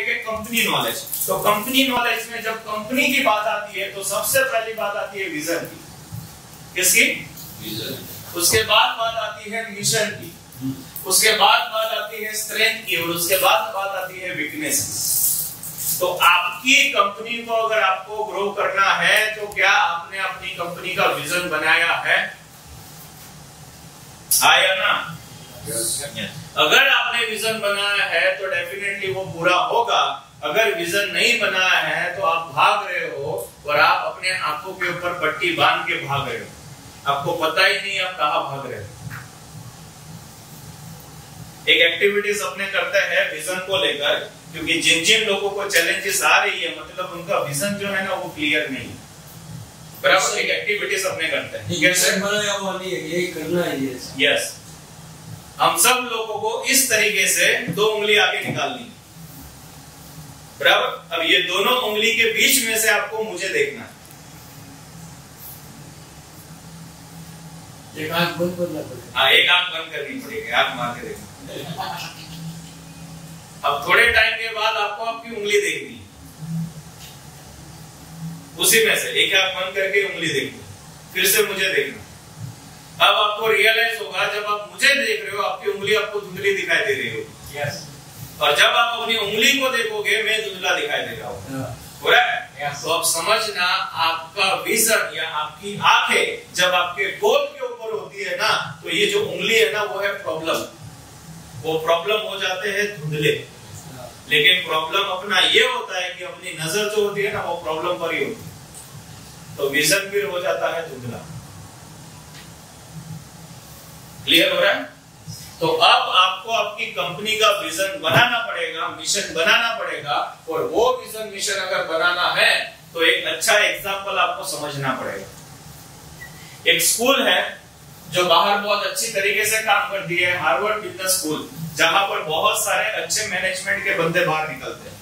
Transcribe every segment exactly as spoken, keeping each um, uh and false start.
लेके company knowledge. तो company knowledge में जब कंपनी की बात आती है तो सबसे पहली बात आती है विजन की, किसकी? विजन। उसके बाद बात आती है मिशन की, उसके बाद बात आती है स्ट्रेंथ की, और उसके बाद बात आती है वीकनेस। तो आपकी कंपनी को अगर आपको ग्रो करना है तो क्या आपने अपनी कंपनी का विजन बनाया है? आया ना? अगर आपने विजन बनाया है तो डेफिनेटली वो पूरा होगा। अगर विजन नहीं बनाया है तो आप भाग रहे हो और आप अपने आंखों के ऊपर पट्टी बांध के भाग रहे हो, आपको पता ही नहीं आप कहाँ भाग रहे हो। एक एक्टिविटीज अपने करते हैं विजन को लेकर, क्योंकि जिन जिन लोगों को चैलेंजेस आ रही है मतलब उनका विजन जो है ना वो क्लियर नहीं है। बराबर, एक एक्टिविटीज अपने करते हैं कैसे बनाया वो नहीं है, ये करना है। यस यस, हम सब लोगों को इस तरीके से दो उंगली आगे निकालनी है, बराबर। अब ये दोनों उंगली के बीच में से आपको मुझे देखना है, एक आंख बंद करना पड़ेगा। हाँ, एक आंख बंद करनी पड़ेगी, आंख मार के देखना। अब थोड़े टाइम के बाद आपको आपकी उंगली देखनी है, उसी में से एक आंख बंद करके उंगली देखनी, फिर से मुझे देखना। अब आपको रियलाइज होगा जब आप मुझे देख रहे हो आपकी उंगली आपको धुंधली दिखाई दे रही होगी। yes. और जब आप अपनी उंगली को देखोगे मैं धुंधला दिखाई दे रहा हूँ। yes. तो आप समझना आपका विजन या आपकी आंखें जब आपके गोल के ऊपर होती है ना तो ये जो उंगली है ना वो है प्रॉब्लम, वो प्रॉब्लम हो जाते हैं धुंधले। yes. लेकिन प्रॉब्लम अपना ये होता है कि अपनी नजर जो होती है ना वो प्रॉब्लम पर ही होती है, तो विजन फिर हो जाता है धुंधला। क्लियर हो रहा है? तो अब आपको आपकी कंपनी का विजन बनाना पड़ेगा, मिशन बनाना पड़ेगा, और वो विजन मिशन अगर बनाना है तो एक अच्छा एग्जाम्पल आपको समझना पड़ेगा। एक स्कूल है जो बाहर बहुत अच्छी तरीके से काम करती है, हार्वर्ड बिजनेस स्कूल, जहां पर बहुत सारे अच्छे मैनेजमेंट के बंदे बाहर निकलते हैं।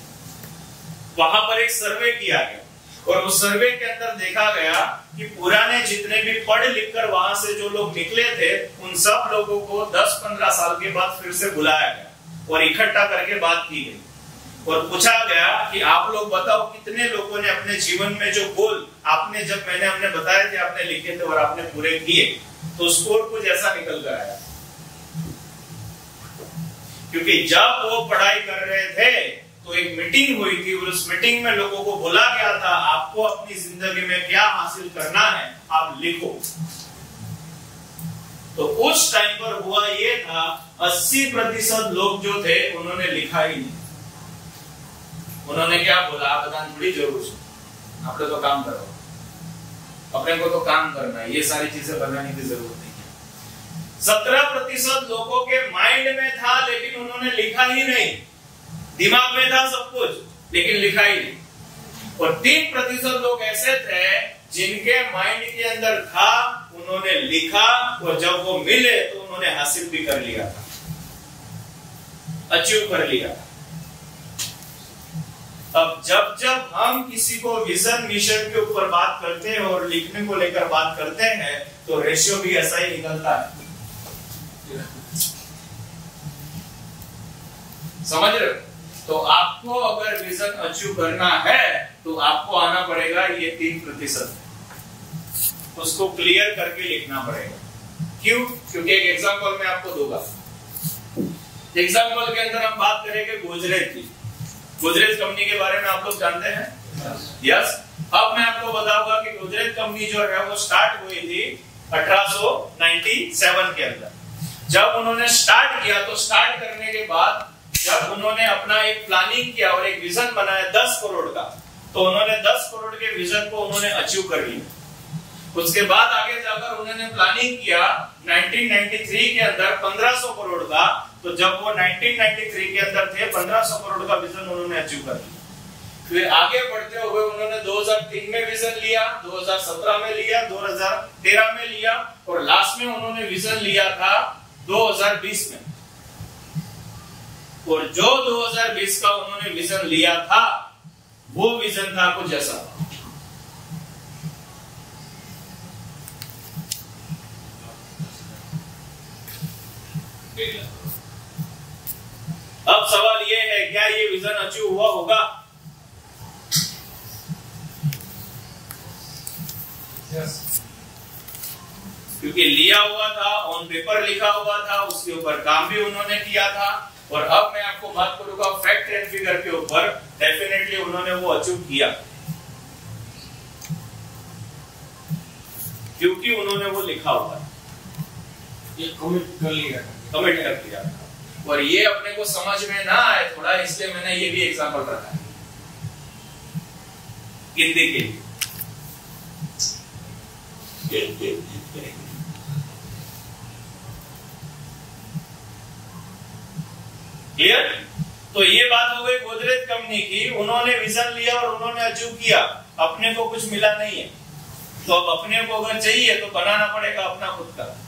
वहां पर एक सर्वे किया गया और उस सर्वे के अंदर देखा गया कि पुराने जितने भी पढ़ लिखकर वहां से जो लोग निकले थे उन सब लोगों को दस पंद्रह साल के बाद फिर से बुलाया गया और इकट्ठा करके बात की गई और पूछा गया कि आप लोग बताओ कितने लोगों ने अपने जीवन में जो गोल आपने जब मैंने हमने बताए थे आपने लिखे थे और आपने पूरे किए, तो स्कोर कुछ ऐसा निकल कर आया। क्योंकि जब वो पढ़ाई कर रहे थे तो एक मीटिंग हुई थी और उस मीटिंग में लोगों को बोला गया था आपको अपनी जिंदगी में क्या हासिल करना है आप लिखो। तो उस टाइम पर हुआ ये था अस्सी प्रतिशत लोग जो थे उन्होंने लिखा ही नहीं। उन्होंने क्या बोला, आप बताना थोड़ी जरूर, आप लोग तो काम करो, अपने को तो काम करना है, ये सारी चीजें बनाने की जरूरत नहीं है। सत्रह प्रतिशत लोगों के माइंड में था लेकिन उन्होंने लिखा ही नहीं। दिमाग में था सब कुछ लेकिन लिखा ही नहीं। और तीन प्रतिशत लोग ऐसे थे जिनके माइंड के अंदर था, उन्होंने लिखा और जब वो मिले तो उन्होंने हासिल भी कर लिया था, अचीव कर लिया। अब जब जब हम किसी को विजन मिशन के ऊपर बात करते हैं और लिखने को लेकर बात करते हैं तो रेशियो भी ऐसा ही निकलता है, समझ रहे हो? तो आपको अगर विजन अचीव करना है तो आपको आना पड़ेगा ये तीन प्रतिशत, उसको क्लियर करके लिखना पड़ेगा। क्यों? क्योंकि एक एग्जाम्पल मैं आपको दूंगा। एग्जाम्पल के अंदर हम बात करेंगे गोदरेज की। गोदरेज कंपनी के बारे में आप लोग जानते हैं? Yes yes. अब मैं आपको बताऊंगा कि गोदरेज कंपनी जो है वो स्टार्ट हुई थी अठारह सो नाइनटी सेवन के अंदर। जब उन्होंने स्टार्ट किया तो स्टार्ट करने के बाद जब उन्होंने अपना एक प्लानिंग किया और एक विजन बनाया दस करोड़ का, तो उन्होंने दस करोड़ के विजन को उन्होंने अचीव कर लिया। उसके बाद आगे जाकर उन्होंने प्लानिंग किया उन्नीस सौ तिरानवे के अंदर पंद्रह सौ करोड़ का, तो जब वो उन्नीस सौ तिरानवे के अंदर थे पंद्रह सौ करोड़ का विजन उन्होंने अचीव कर लिया। फिर आगे बढ़ते हुए उन्होंने दो हज़ार तीन में विजन लिया, दो हज़ार सत्रह में लिया, दो हज़ार तेरह में लिया, और लास्ट में उन्होंने विजन लिया था दो हज़ार बीस में। और जो दो हज़ार बीस का उन्होंने विजन लिया था वो विजन था कुछ ऐसा। अब सवाल ये है, क्या ये विजन अचीव हुआ होगा? yes. क्योंकि लिया हुआ था, ऑन पेपर लिखा हुआ था, उसके ऊपर काम भी उन्होंने किया था, और अब मैं आपको बात करूंगा फैक्ट एंड फिगर के ऊपर। डेफिनेटली उन्होंने वो अचीव किया, क्योंकि उन्होंने वो लिखा हुआ, ये कमिट कर लिया, कमिट कर लिया। और ये अपने को समझ में ना आए थोड़ा, इसलिए मैंने ये भी एग्जांपल रखा है हिंदी के लिए। क्लियर? तो ये बात हो गई गोदरेज कंपनी की, उन्होंने विजन लिया और उन्होंने अचीव किया, अपने को कुछ मिला नहीं है। तो अब अपने को अगर चाहिए तो बनाना पड़ेगा अपना खुद का।